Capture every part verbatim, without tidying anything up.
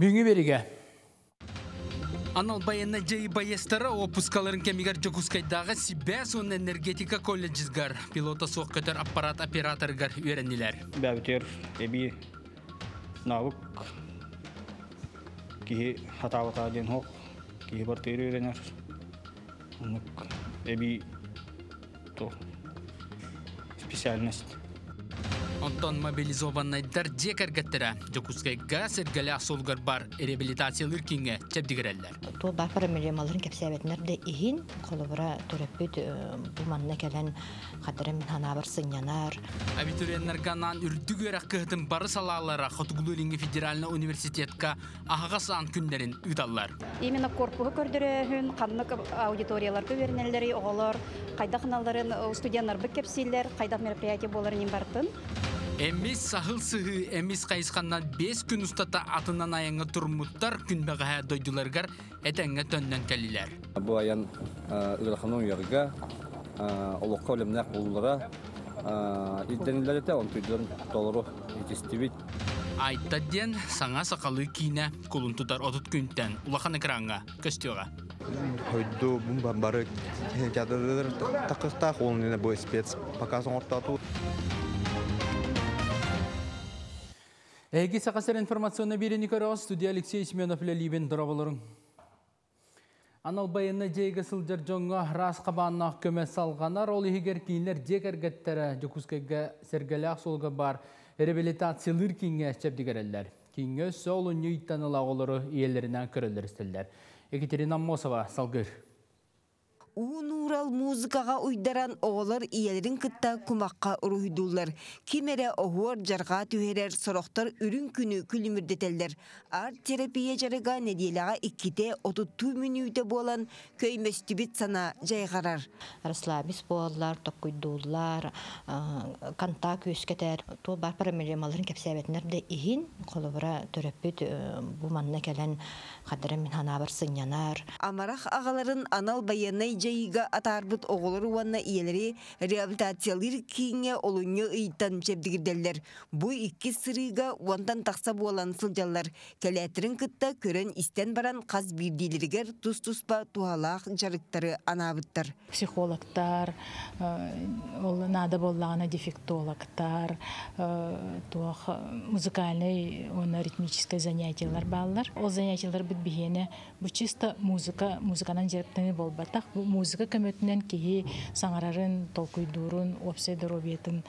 Büyüğü verige. Anal bayanna jay bayestara opuskaların kemigar jokuskaydağı Sibeson energetika kollejigar pilota soqketer apparat operatorgar öğrendiler. Bäbiter ebi navuk ki hatavata den hok ki barteri öğrenir. Ebi to spesialnest. Антон мобилизованный дәрже кергеттера, Джокускай гасер гала солгар бар реабилитациялыр кинге чепдигереллер. Ту бафар миллионларын кепсәбәтнәрдә иһин колыбыра төрәпүт булманына кәлән хәтерем ханабыр сынянар. Абитуриентләр ганнан үрдүгәрәк кыһтым бары салалары Хотгулинге федеральный университетка агагасан күннәрен үтәлләр. Именно корпусы көрдерәһен канлык аудиториялар төбернәләре оголар, кайда хыналларын студентлар бик кепсилләр, кайда мероприятие буларын имбартын. Эмис сахыл сыхы, эмис кайсқаннан бес күн ұстата атынан аяңы тұрмуттар күнбәғая дойдыларғар әтәңі төннен кәлілер. Бұл аян үліхануң ерге, ұлыққа өлімнәқ болылыра, үлденілер еті он төрт доллары жетестебет. Айтта ден саңа сақалы кейіне қолын тұтар отыт күнттен ұлақан экранға көстеуға. Қойды бұмбан бары кәдірдер тақықта қолынына бөй спец пақасын ортату. Эги сақа сирэ информационна береникара студия Алексей Семенов лебин дробаларын. Анал байына жейге сылжар жоңга рас қабанна көмө салганар ол егер кинлер жекергеттері жокускайга сергелях солга бар реабилитациялыр кинге чепдигереллер. Кинге солу нюйттаны лағолары иелерінен көрілдер істелдер. Екатерина Мосова салгыр. Уын урал музыкаға уйдаран оғылар иелерін кытта кумаққа ұруйдулар. Кемері оғыр жарға түйерер сорақтар үрін күні күлімірдетелдер. Арт терапия жарыға неделіға иккіде отыту мүнүйді болан көй мәстібет сана жайғарар. Расслабис болалар, тоқуйдулар, контакт өскетер. Тол бар парамелемаларын кәпсәбетінерді иін қолыбыра төрәппет бұманына кәлән қадырым ханабыр сыңянар. Амарақ ағаларын анал баянай жайыға атарбыт оғылыр уанна иелері реабилитациялыр кейінге олыңы ұйттан жепдігірделер. Бұй икі сырыға уантан тақса болан сылжалар. Кәләтірін кытта көрін істен баран қаз бірделергер тұс-тұспа туалақ жарықтары анабыттар. Психологтар, нада боллағына дефектологтар, музыкальный, ритмический занятиялар баллар. Ол занятиялар бітбігені, бұл чисто музыка, музыканан жеріптені болбатақ. Музыка көмөтүнөн кии саңарарын, толкуйдурун, обседоровиятын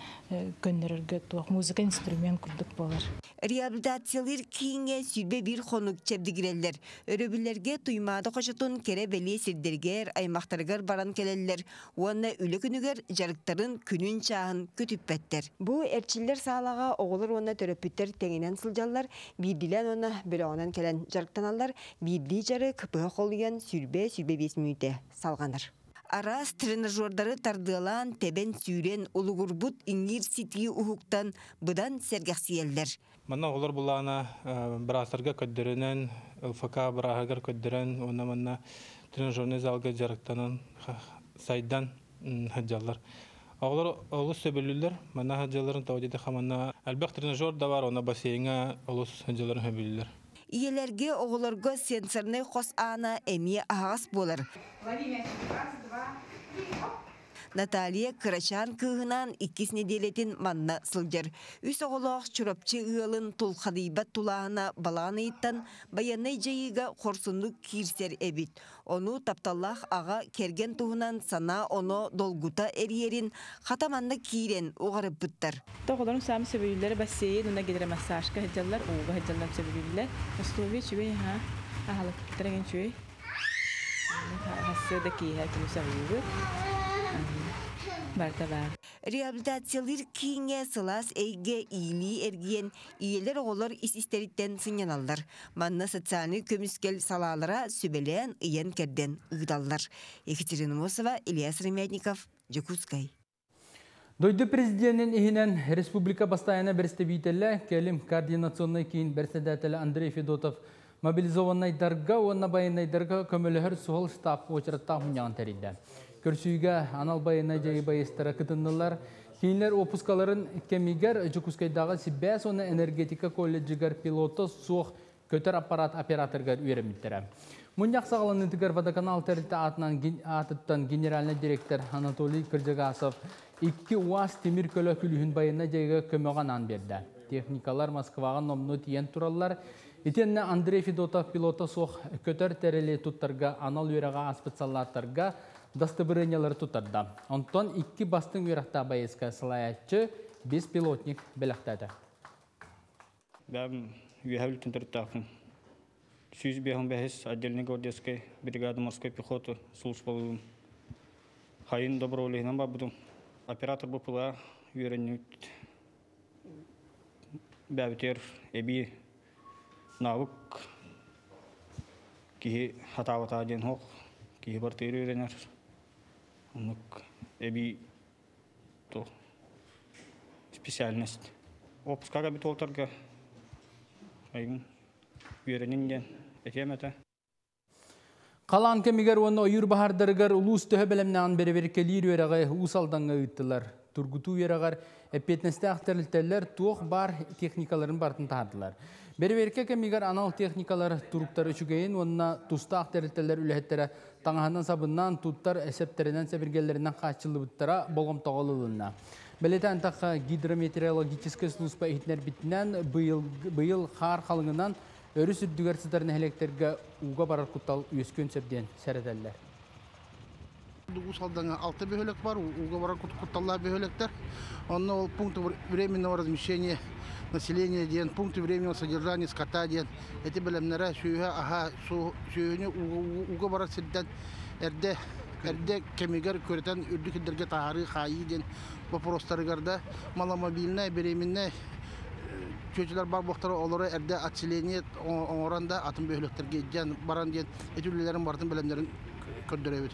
көндөрөргө туак музыка инструмент курдук болор. Реабилитациялар кийинге сүйлбө бир конук чебдигирелер. Өрөбүлөргө туймаада кошотун кере беле сирдергер аймактаргар баран келелер. Уанна үлө күнүгөр жарыктарын күнүн чаан күтүп беттер. Бу эрчилер саалага оголор уанна төрөпүттөр теңинен сылжаллар, бирдилен уанна бөлөгөнөн келен жарыктаналар, бирди жарык быга колуган сүйлбө сүйлбө бес мүнөттө салгандар. Арас тренажердары тардыалан тәбен сүйрен улугурбут иңгир ситии ухуктан бұдан сергәксиелдер. Мана олар бұлағына бірасырға көддерінен, ЛФК бірағығыр көддерін, оны мана тренажерны залғы жарықтанын сайдан хаджалар. Олар олыс сөбілілер, мана хаджаларын тауды қамана. Әлбәқ тренажер да бар, оны басейіңе олыс хаджаларын хөбілілер. Иелерге оғыларға сенсорны қос ана әме ағас болыр. Наталия Кирасан кыһынан иккис неделетин манна сылдыр. Үс оголоох чурапчы ыалын тулхадыйбат тулаана балаанайттан баянай жайыга хорсундук кирсер эбит. Ону тапталлах ага керген туһунан сана оно долгута эриерин хатаманна кирен угарып буттар. Тоголорун саамы сөбөйүлөр бассейн уна кедере массажка хыджаллар, ууга хыджаллар сөбөйүлөр. Остуви чүбей ха ахалык тиреген чүбей. Хасыда кийер кимсөбөйүлөр. Реабилитациялар кийинге сылас эйге ийли эрген ийелер оголор ис истериттен сыньяналлар. Манна социальный көмүскел салаалара сүбелен ыйен керден ыгдаллар. Екатерина Мосова, Ильяс Ремятников, Жакускай. Дойду президентин ихинен республика бастаяна берестебителле келим координационный кийин берседателе Андрей Федотов мобилизованный дарга уанна байыннай дарга көмөлөхөр суол штаб очратта хунян теринде. Көрсүйге анал байына жайы байыстыра кытындылар. Кейінлер опускаларын кемигер жүкускайдағы Сибәсона энергетика колледжігер пилоты суық Көтер аппарат операторгар үйреметтері. Мұнияқ сағылын үтігір водоканал тәрілті атыттан генеральный директор Анатолий Кырдзегасов iki УАЗ темир көлі күлігін байына жайғы көмеған ан берді. Техникалар Москваға номну тиен тураллар. Итенне Андрей Федотов пилота соқ көтер тәрілі туттарға, анал үйреға аспыцалаттарға дастыбырынелер туттарды. Онтон iki бастың үйрақта байызға сылаятчы, beş пилотник біліқтәді. Уехали тентертафы. Сюз бегом бегез отдельной гвардейской бригады морской пехоты службовым. Хаин доброго легна бабду. Оператор БПЛА вернет бавитер эби навык ки хатавата один хок ки бартери вернер. Онук эби то специальность. Опускага битолтарга. Kalan kemiger onu ayır bahardırgar ulus töhbelemne an berberkelir yöreğe usaldanğa ıttılar. Turgutu yöreğe epetneste aktarılteller tuğ bar teknikaların bartın tahadılar. Berberke kemiger anal teknikalar turuktar üçügeyin onunla tusta aktarılteller ülehettere tağahandan sabından tuttar esepterinden sebirgelerinden kaçılı bıttara bolgum tağılılığına. Beleten taqa hidrometeorologiskiy sluzba ihitner bitinen bu yıl xar xalınından örü sürdüğer sıdarına helekterge uğa barar kutal üyeskön sebden sərədəllər. Usaldan altı bir hölek var, uğa barar kutallar bir hölekler. Onunla o punktu временного размещения населения diyen, punktu временного содержания скота diyen. Eti bölümlere suyuğa, aha suyuğunu uğa barar sirden erde. Erde kemiğer köreten ürdük derge taharı hayiden bu prostargarda malamabilne bereminne çocuklar barboktara olara erde atsileniye oranda atın bölüklerge can baran diye etüllülerin bartın bölümlerin kördürevir.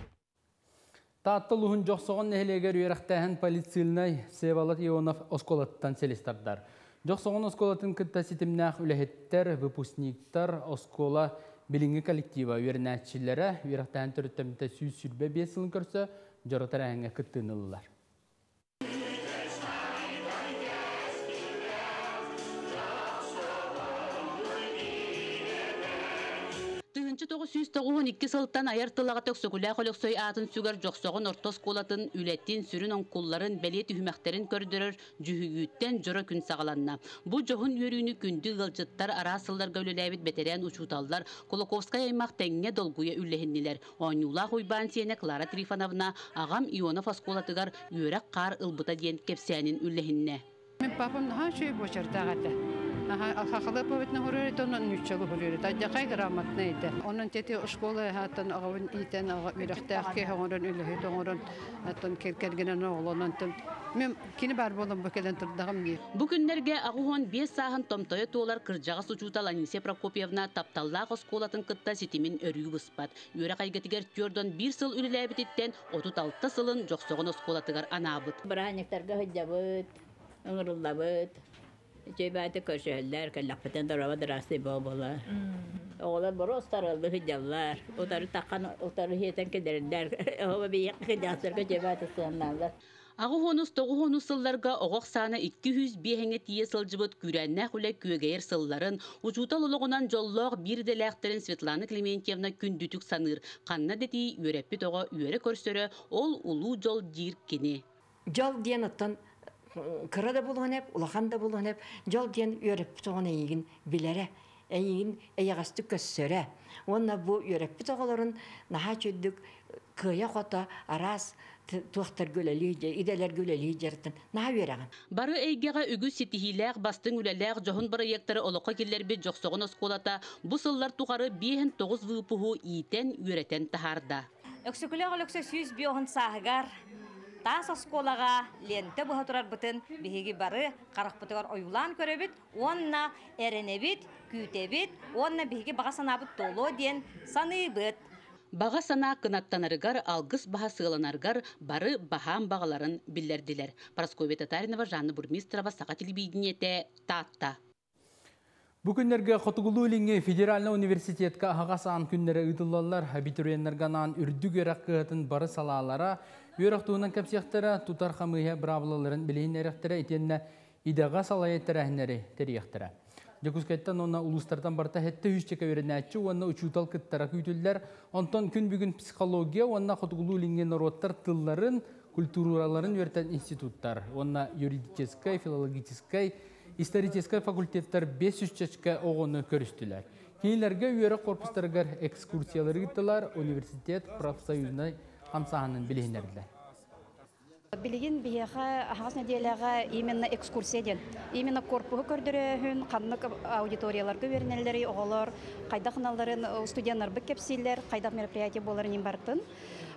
Tatlılığın joqsoğun nehleger üyeraqtahan politsiyelnay Sevalat Ionov oskolattan selistardar. Joqsoğun oskolatın kittasitimnaq ülehettar выпускниктар оскола Bilingi kolektiva üyernatçilere üyeraqtahan törüttämite süy sürbe beş yılın körse jorotar ahaŋa kıttığınılılar. bin dokuz yüz on iki sıltan ayartılağa töksögüläq Aleksey atın süger joqsoğun ortos kolatın ületin sürün onkulların beleti hümäkterin kördürür jühüyütten jora kün sağlanna. Bu johun yörüğünü kündü gılcıttar arasıllar gövlüläbit beteren uçutallar Kolokovskaya aymak tenge dolguya üllehinniler. Onyulaq uyban siyene Klara Trifonovna ağam Ionov oskolatıgar üyeraq qar ılbıta diyen kepsiyanin üllehinne. Men papam naha şöy boşartağata. Хахалы поведна хурурит, он нючелу хурурит. Адякай грамотный это. Он тети школы хатан агун итен ага мирахтахки хагурун улехит агурун хатан керкергенен оглонан тем. Мен кини бар болдым бекелен турдагым ди. Бу күннерге агуон beş сахан томтое толар кыржага сучутал Анисе Прокопьевна тапталлаг осколатын кытта ситимин өрүү быспат. Үйрө кайгетигер төрдөн bir сыл үлелебиттен otuz altı сылын жоксогон осколатыгар анабыт. Бранектерге хыдабыт, ыңырылдабыт. Cebette köşeler, kalapeten daraba darası babalar. Oğlan boros tarıldı hıcavlar. Otarı takan, otarı hiyeten kederler. Ama bir hıcavlar ki cebette sanırlar. Ağuhonus, toğuhonus sıllarga oğuk sana iki yüz behenge tiye sılcıbıt gürennek ule kögeyer sılların uçutal uluğunan jollağ bir de lehtirin Svetlana Klementyevna kündütük sanır. Kanna dediği yöreppi toğa üyere körsörü ol ulu jol jirkini. Jol diyen atın Kıra da bulun hep, ulakan da bulun hep. Yol diyen öğretip toğuna eğin bilere, eğin eğastı kössöre. Onunla bu öğretip toğuların naha çöldük kıya kota aras tuğtar göleliğe, ideler göleliğe jartın. Naha öğreğen. Barı eygeğe ügü sitihilek, bastın ülelek, johun barı yektara oluqa killerbi joqsoğun oskolata. Bu sıllar tuğarı behen toğuz vıpuhu iyiten öğreten taharda. Öksükülek Aleksey bir oğun sağgar. Taas oskolağa lente buhaturar bütün bihigi barı qaraqpıtıgar oyulan körebit, onna erenebit, kütebit, onna bihigi bağa sanabıt dolu diyen sanıybıt. Bağa sana kınattanarıgar, algıs bağa sığılanargar, barı baham bağların billerdiler. Paraskovya Tatarinova, Janna Burmistrova, Saha televideniyete Tatta. Bugünlerge Xotugulu Ulinge Federalna Universitetka Hagasan günlere ıdıllallar, abituriyenlerganan ürdü görek kıhıtın barı salalara, Yörüqtuğundan kapsiyaqtara, tutar xamıya bravlaların bileyin eraqtara, etenne idağa salaya terahınları teriyaqtara. Jakuzkayttan ona uluslardan barda hette yüz çeke öğrenatçı, ona uçutal kıttarak ütüller. Ondan gün bugün psikolojiya, ona kutgulu lingen narotlar, tılların, kültürlerin öğreten institutlar. Ona yuridikeskay, filologikeskay, istorikeskay fakültetler beş yüz çeke oğunu körüstüler. Kinilerge üyere korpuslarga ekskursiyaları gittiler, üniversitet profsayuzuna hamsahanın bilinirdiler. Билигин биха ахасна делага именно экскурсияден, именно корпуга көрдөрөн, каннык аудиторияларга беренелери, оголор, кайда кыналарын студенттер бекепсилер, кайда мероприятие боларын бартын.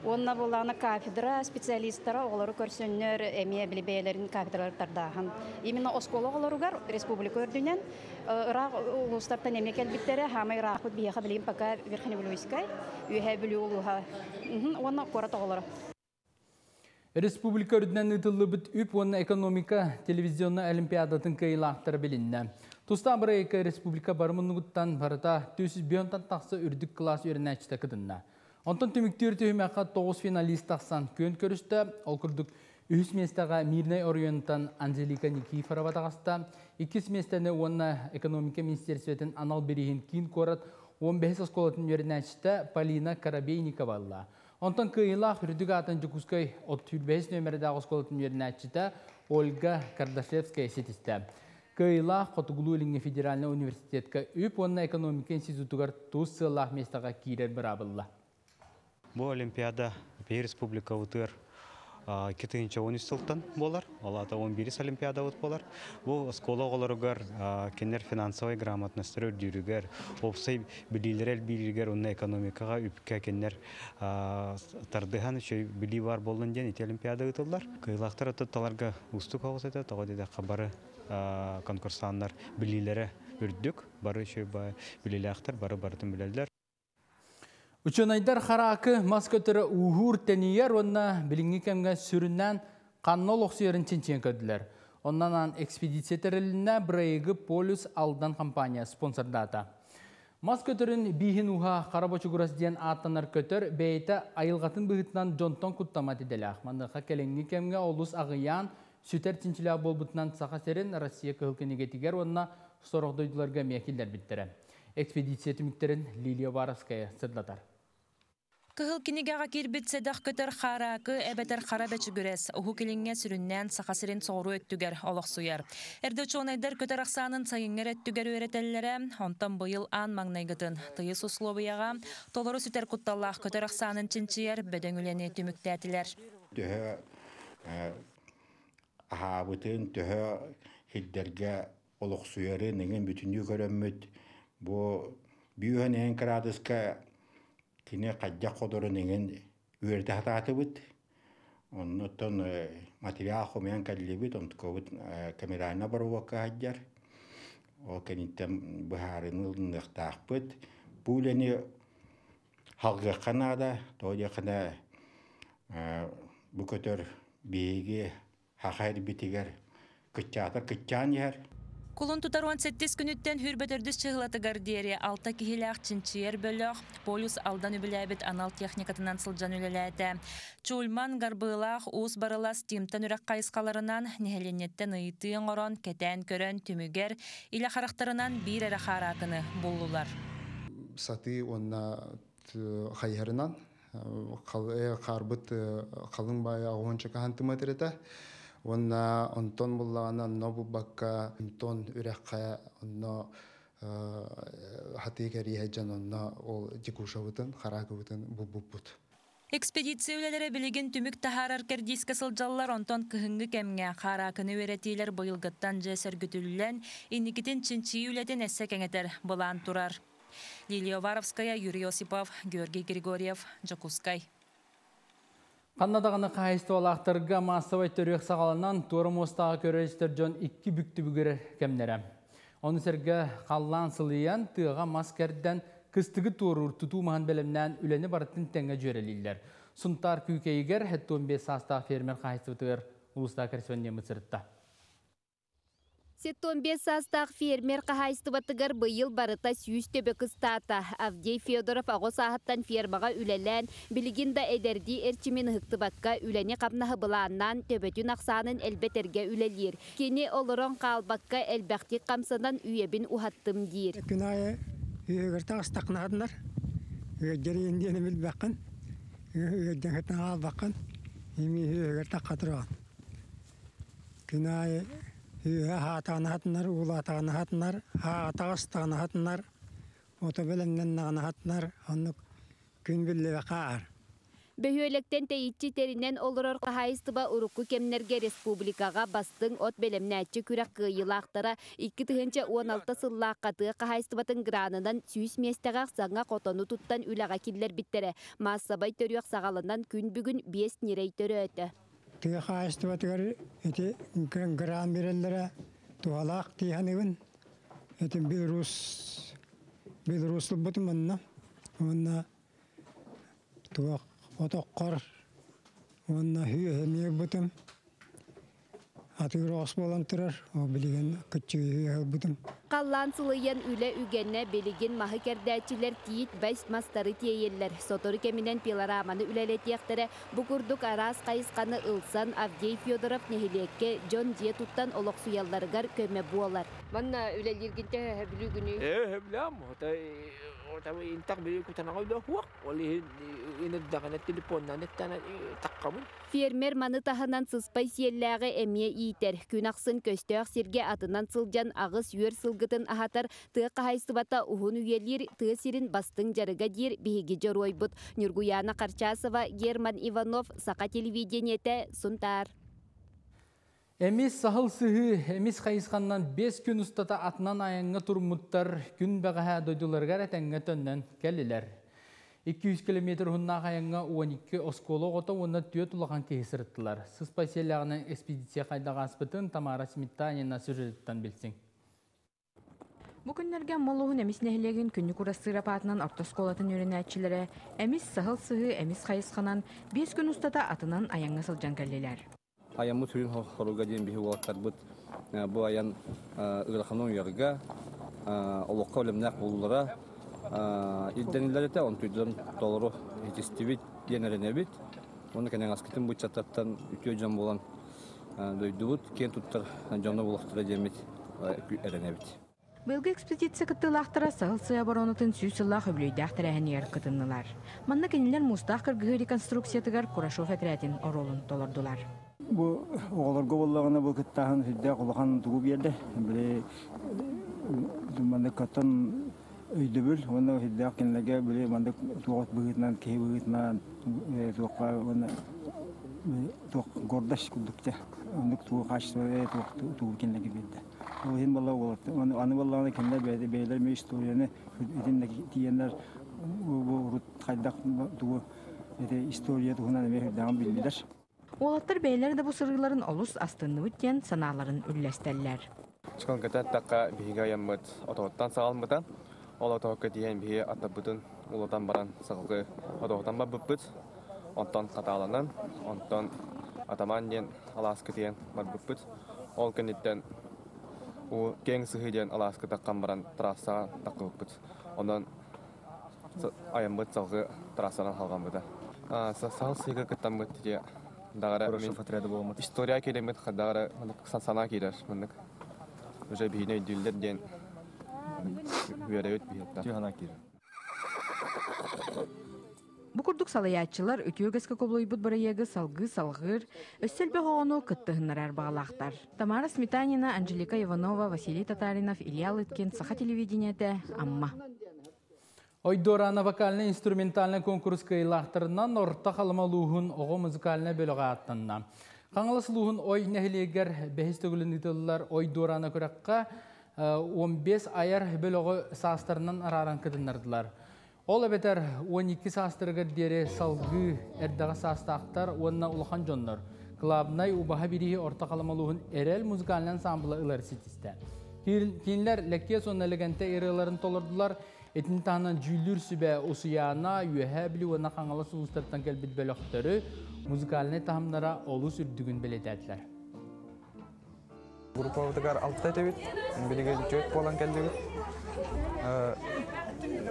Онна болана кафедра специалисттары оголору көрсөннөр, эмне билбейлерин кафедралардан. Именно оскологолоругар республика көрдүнөн, ырак улустардан эмне келбиттери, хам ырак биха билим пока верхний блюйскай, үһэ блюулуга. Онна коратоголор. Республика üründen ıtıllı büt üp onun ekonomika televizyonuna olimpiyadatın kıyılağıtları bilinne. Tustan bırayıka Respublika barımınlıktan barıda tüysüz tan taksı ürdük klas ürüne açıda kıdınna. Ondan tümüktü ürtüğüm aqa toğuz finalist taksan köyün körüstü. Olkurduk ühüs mestağa Mirnay Orion'tan Angelika Nikiforova tağasta. İkis mestağını ona ekonomika ministersiyatın anal berihin kin korat on beş askolatın ürüne açıda Polina Karabeynikova'lla. Ondan kıyıla hürdük atan Jakuzkay otuz beş nömerede ağızkolatın yerine açıda Olga Kardashevskaya setiste. Kıyıla Kotugulu Ilini Federalina Üniversitetka üp onunla ekonomik institutugar tuz sığıla mestağa kirer bırabılla. Bu olimpiyada bir respublika utur iki bin on üç yılından bolar. Olata on bir olimpiyada ut bolar. Bu skola olarugar kenar finansavay grammatnastır ördürüger. Opsay bililerel biliger onun ekonomikaga üpke kenar tardıhan şey bili var bolan diye nite olimpiyada utullar. Kıyılaktar atatalarga ustuk havuzda tağdede kabarı konkursanlar bililere ördük. Barı şey ba bililaktar barı barıtın bilirler. Uçunaydar harakı maskatörü uğur teniyer onunla bilingi kemge sürünen kanlı oluqsiyarın çinçen kördüler. Ondan an ekspedisiyaterliğine birayıgı Polis Aldan kampanya sponsordata. Maskatörün bihin uha Karabaçuguras diyen atanar kötör beyte ayılgatın bıhıtından John Tong kuttamat edilek. Mandıqa kelengi kemge olus ağıyan süter çinçilağ bolbıtından Saha siren Rossiya kıhılkini getiger onunla soruqduydularga miyakiller bittire. Ekspedisiya tümükterin Lyudmila Malkaytseva sırlatar. Kıhıl kinigağa kirbit sedaq kötör xarakı ebeter xarabeçi güres. Uhu kilinge sürünnen Saha siren soğru öttüger olaq suyar. Erde uçuğunaydar kötör aksanın sayınger öttüger öğretellere. Ondan bıyıl an mağnaygıtın. Tıyıs uslubiyağa toluru süter kuttallah kötör aksanın çinçiyer bedöngüleni tümüktetiler. Tühü ahabıtın tühü hidderge olaq suyarı negen bütünlüğü görönmüt. Bu büyüğün en karadıska kine kajak odurunun üyerde hatatı bit. Ondan materyal komayan kalli bit. Ondan kamerana barıva kajak. O kenitten buharının ıhtaq bit. Bu ilini halgı kanada, doğa kana bu kötür bilgi haqayr bitiger kıçatır kıçan yer. Kulun tutar on sekiz günütten hürbedördüz çıhlatıgar deri alta kihilağ çinçiyer bölöğ, Polis Aldan übüləbit anal texnikatından sılcan ülelete. Çulman garbılağ uz barılas timtan ürək qayısqalarından nehelenetten ıyıtığın oron, keten körön, tümüger, ile xaraqtarından bir erek harakını buldular. Satı onna xayarınan, xarbıt qalın bayağı onçaka hantımatırıda. Ona ondan bulana nobu bakka ondan ürekka ona hatiğe rihecan ona o cikuşavutun xaragavutun bu bu put. Ekspedisiyeler bilgin tümük taharar kerdiske salcallar ondan kıhıngı kemge xarakını öğretiler bayılgıttan ceser gütüllülen inikitin çinçiyüleden essekeneter bulan turar. Liliya Varovskaya, Yuri Osipov, Georgiy Grigoryev, Jakuzkay. Kanadağını qayıstı olaqtırga masavay törüyek sağalanan Tormostağı köreliştir John iki büktü bügürü kemnere. Onu serge kallan sılayan tığa maskerden kıstıgı torur tutu mağın bölümden üleni baratın tenge jöreliyler. Suntar kükeyger hette on beş hasta fermer qayıstı bıtığır Ulusdağı Kersiyon Nemitsir'da. сто пятьдесят фермер кахайстыбатыгар быйыл барыта сто төбе кыстата. Авдей Федоров агы саһаттан фермага үлелән, билигин да эдерди эрчимен хыктыбакка үләне капнаһы булааннан төбөтүн аксанын элбетергә үлелер. Кене олорон калбакка элбәхти камсынан үйебин ухаттым дир. Күнае гырта стакнаднар. Гәрендене бил баккан. Гәрдәгәтнә баккан. Ими гырта катыра. Күнае ha tanatlar, ula tanatlar, ha taş tanatlar, otobelenden tanatlar, onu gün bile bakar. Behölekten teyitçi terinden olurur kahayıstıba uruku kemnerge respublikaga bastın ot belemnatçı kürek yılaqtara iki tıhınca on altı sıllığa katığı kahayıstıbatın granından süs mestağaq sana kotonu tuttan ülağa killer bittere. Masabay törüyek sağalından gün bugün beş nerey törü ötü. Tüy kahayıstıbatı eti gran birellere tuhalak tihanıvın eti bir Rus bir Ruslu butmanna onna tuak otokkar onna hüyemiye butum atı Rus bolantırır o bilgen küçüğü butum Kallan sılıyan üle ügenine belirgin mahı kerdəçiler tiyit bəs mastarı tiyeyirler. Sotoru keminen pilaramanı üleletiyeklere bu kurduk araz kayıskanı ılsan Avdey Fyodorov nehiliyeke John diye tuttan oluk suyallargar köme bualar. Vanna ülelirginte hebülü günü? Eee hebülü ama. Orta intak bir kutanağı ula huak. Oli inadakana telefondan ettana takkamın. Fermer manı tahınan sıspay siyellağı emiye iyiter. Künaksın köstüğe sirge adından sılcan ağız yör sılgan. Gıtın ahatar tı kahayıstıbata uhun üyelir tı sirin bastın jarıga dir bihigi joroybut. Nurguyana Karchasova, German Ivanov, Saka televideniyete suntar. Emis sahıl sıhı, emis kayıskandan beş gün ustata atnan ayanga turmuttar gün bagaha doydularga retenge tönden keliler. iki yüz kilometr hunna ayanga on iki oskolo gota onna tüyetulakan kehisirttilar. Sıspasiyelağının ekspedisiya kaydaga aspıtın Tamara Smitanina sürürittan bilsin. Bu günlərgə Moluğun əmis nəhləgin günlük urası rapatından ortoskolatın öyrənətçilərə əmis sahıl sıhı, əmis xayısqanan beş gün ustada atınan ayanga sılcan gəllilər. Ayamı sürün xoruqa deyən bihi olatlar bud bu ayan ırxanın uyarıqa, oluqqa ölümləq bulunlara ildənillərə də on iki yüz doları hecestivit yenərənə bit. Onu kənən askətin bu çatatdan üç yüz olan döyüdü bud, kən tuttar canlı bulaqdıra deyəmət ərənə bit. Belge ekspedisiya kıtılaqtıra sahıl sıya baronatın süs yıllaq öblüydaq tərəhəniyar kıtınlılar. Manna kendiler mustaq kırgıhı rekonstruksiyatıgar Kurashov eträtin orolun dolardılar. Bu oğlar qovullağına bu kıttağın süddaq ulaqan tuğub yerdə. Bile manna kattan öydübül. Onda süddaq kendilerge bile manna tuğat bığıtnan, kehi bığıtnan, tuğqa tuğ gordaş kuldukça. Onluk tuğu kaçtı ve tuğu kendilerge bildi. Olayın vallahi olattı. Anı vallahi kendiler beyler, beyler meclislerine edinler diyenler bu rut kaydak duyu ede historiye duhunan ve devam bildiler. Olattır beyler de bu sırrıların olus astını bütyen sanaların ülleşteller. Çıkan kadar dakika bir hikayemet otohtan sağlamadan olatohka diyen bir atabudun oladan baran sağlığı otohtan babıbıd ondan katalanan ondan ataman diyen alaska diyen babıbıd olganitten o geng sıhhiyen Alaska'da kambaran trasa takılıp ondan ayamı çalgı trasadan halgan bıda. Sağ sıhhiye kıttan bıdı diye dağara historiya kelemet dağara sana keler mındık. Öce bihine ödüller diyen üyerevit bihiyatta. Bu kurduk salayatçılar ötüyü gözke kobloybut barayagı salgı salgır, össelbe hoğunu kıttığınlar erbağlaqtar. Tamara Smitanina, Angelika Ivanova, Vasiliy Tatarinov, Ilya Lytkin, Saha televideniyete, Amma. Oydoran vokalne instrumentalne konkurs kıyılaqtırından orta halıma luğun oğu müzikalne bölüge attığından. Kanalası luğun oy nehliger behistogülün idollar Oydoran'a kurakka on beş ayar bölüge sastırından araran kıdınlardılar. Ola beter on iki sastırgır dere salgı erdağa sastaqtar onna ulxan jonlar. Klabnay ubaha birihi orta kalamaluğun erel muzikal ansamblı ılar sitiste. Kinler lekye sonnaligente erelerin tolurdular. Etin tahanan jüldür sübe osuyana yühebli onna kanala sulustartan kelbit belöktörü muzikaline tahamlara olu sürdüğün beledetler. Grupavdagar altıda devit, birige çöğüt bolan geldi.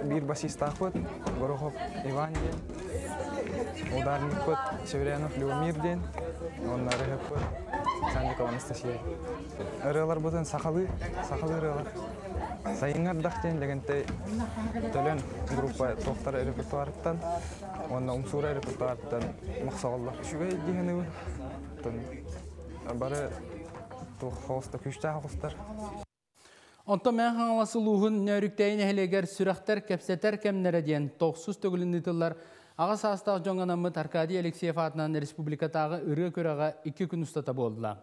Bir basist ahıt, Gorohov Ivan den, Udarnik pıt, Severyanov Lyubomir den, onları hep pıt, Sandikov Anastasiya. Arılar bıtın sakalı, sakalı arılar. Sayınlar dağıtken, legente tölön grupa tohtar repertuarıptan, onda umsura repertuarıptan mıqsağallar. Şüge dihini bu, barı tohğusta, küştah ağustar. Onta mən xanalası luğun nörükdəyin əhləgər sürəxtər, kəpsətər kəmlərə deyən toxsuz tögülündü tıllar, ağa sağıstaq jonganamı Arkadiy Alekseyev adından Respublikatağı ırı körağa iki gün ustatabı oldular.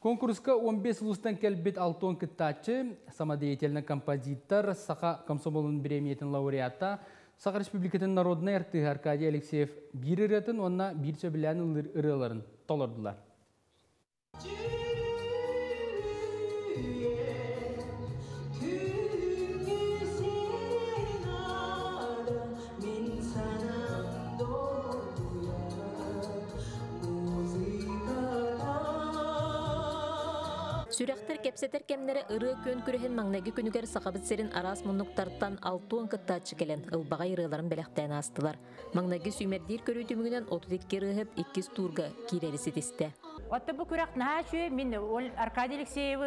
Konkurska on beş ilustan kəlbit altı on kıttaçı, samadiyyetelini kompozitor, Saha komsomolun biremiyetin laureata, Saha Respublikatin narodına ertiği Arkadiy Alekseyev bir ırıtın, onunla bir çöbülənin ırıların tolardılar. Sürekler kepseler kemlere ırı gün kürhen mağnagi günüger sakabitlerin aras monuktardan altı on kıtta çıkelen albagay ırıların belirttiğini astılar. Mağnagi sümerdir körüdümünden otuz iki ırı hep ikiz turga girerisi diste. Otta bu kurak nahşu min ol Arkadiy Alekseyev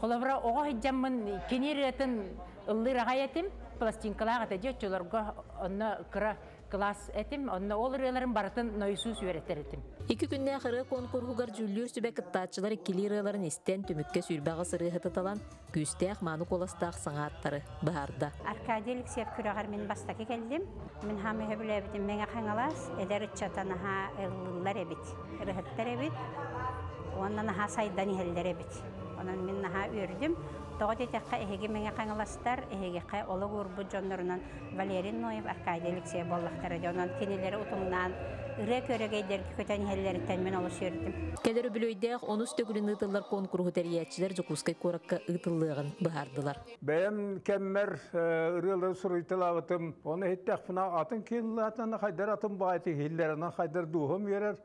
kolavra oğa hicamın kenirletin ıllı rahayetim plastinkalar atacakçılarga anna kıra. Klas etim, onunla olur yılların baratın noysuz üretir etim. İki günde hırı konkur hugar jüllür sübe kıttaçılar ikili yılların isten tümükke sürbağı sırı hıtıtılan güsteh manuk olastağ sanatları baharda. Arkadiy Alekseyev kürağır min bastaki geldim. Min hamı höbülü ebitim, mene hangalas, eder ıçatan aha ıllar ebit, rıhıtlar ebit, ondan aha saydan iheller ebit. Ondan min aha ürdüm. Doğudu tekrar ehege menge kanılastar, ehege kay ola grubu canlarından Valeriy Noev, Arkadiy Alekseyev bollakları diyorlar. Kendileri utundan ırık örgeyler kötü nihillerin temin oluşuyordum. Keller bölüydüğü onus tögülün ıtıllar konkuru teriyatçılar Cukuskay Korakka ıtılların bahardılar. Benim kemmer ırıları soruytulavatım. Onu hittak fına atın kilatın haydar atın bayatı hillerinden haydar duhum yerer.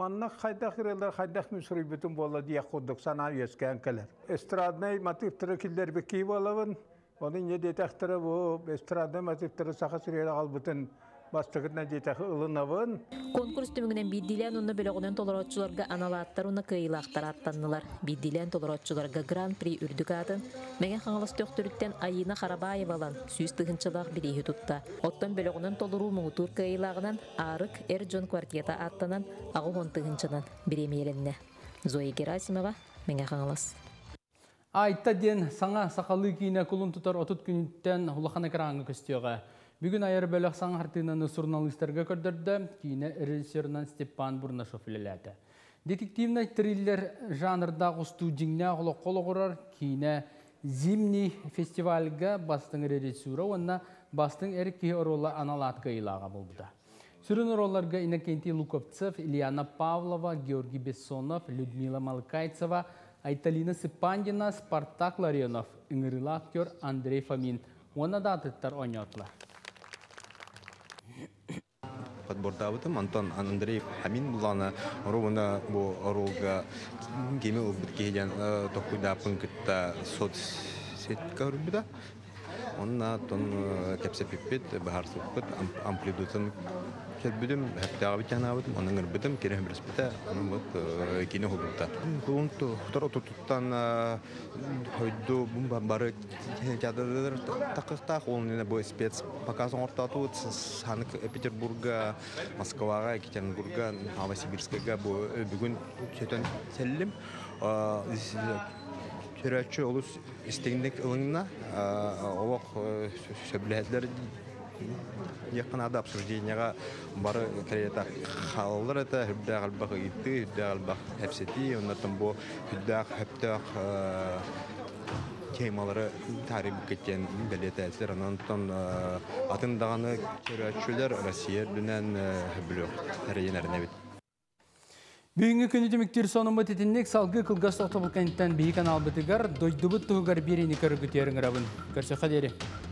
Mannak haydak yerler haydak müsrib bütün bolla diye kurduk sana yüzken keller. Estradney matiptire killer beki bolavın. Onun yedi tahtere bu estradney matiptire saha sirele al bütün bastıktan yedi tahtı alınavın. Konkurs tümünden bidilen onu belirgin toleratçılarga analatlar ona kıyılaklar attanlar. Bidilen toleratçılarga Grand Prix ürdükatın. Megen hangalas töktürütten ayına Karabayev alan süs tıhınçılar birihi tutta. Ottan belirgin toleru muğtur kıyılağından Arık Erjon Kvartiyata attanan Ağuhon tıhınçıdan biremeyelenine. Zoya Gerasimova, megen hangalas. Ayta den sana sakalı kiyine kulun tutar otut gününden ulağına kırağını köstüyoğa. Bugün ayar bölük sağa artığını jurnalistlerge kördürdü, kiyine rejissöründen Stepan Burnashov ileledi. Detektivne triller janrda kustu jingna oğlu kolu kurar, kiyine Zimni festivalga bastın rejissörü, ona bastın erkeği rola analatka ilağa buldu. Sürün rollarga Innokentiy Lukovtsev, Ilyiana Pavlova, Georgiy Bessonov, Lyudmila Malkaytseva, Aytalina Sypandina, Spartak Larionov, ıngırılı aktör Andrey Famin. Ona da atıtlar oynatlar. Подбордавытым Антон Андрей Хамин буланы ровно бу ролга кеме убыткеден токуда пунктта соцсетка рубда онна тон кепсепиппет бахарсуппет амплидутын кебидим хапта битанавытым онын рбитим керем бирспета анын вот кино хубта кунту второтуттан хойду бумба бары кадрлар такыкта холны бу спец показын ортату санк Петербурга Москвага Екатеринбурга Новосибирскага бу бүгүн кетен селим Türkçe olus istindik ılınına olaq söbülətlər yakın adı absurdiyeniga barı kriyata xallar ata hübdə qalbaq gitti hübdə qalbaq hepseti onlardan bu hübdə hübdə keymaları tarif etken belirti etler ondan atındağını Türkçülər Rusiya dünən hüblüq tərəyenərinə bit. Büyüngü künü tümüktür sonun batitinlik salgı kılgaz toxtabıl kentden beyi kanal bitigar, dojdubut tuğgar birini karı güterin rabın. Karşı kaderi.